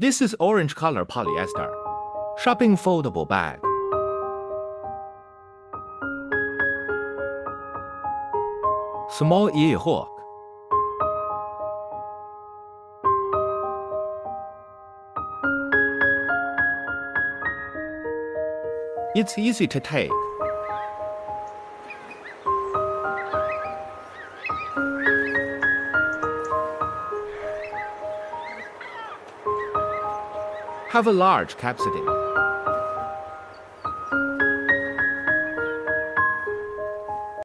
This is orange color polyester. Shopping foldable bag. Small Yi Huok. It's easy to take. Have a large capacity.